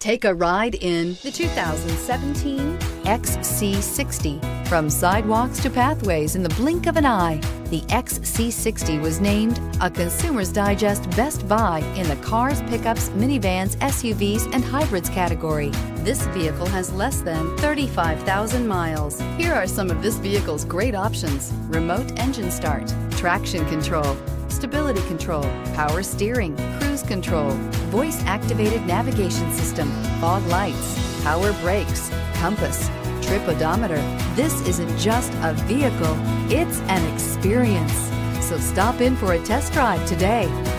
Take a ride in the 2017 XC60. From sidewalks to pathways in the blink of an eye, the XC60 was named a Consumer's Digest Best Buy in the cars, pickups, minivans, SUVs, and hybrids category. This vehicle has less than 35,000 miles. Here are some of this vehicle's great options: remote engine start, traction control, stability control, power steering, cruise control, voice-activated navigation system, fog lights, power brakes, compass, trip odometer. This isn't just a vehicle, it's an experience. So stop in for a test drive today.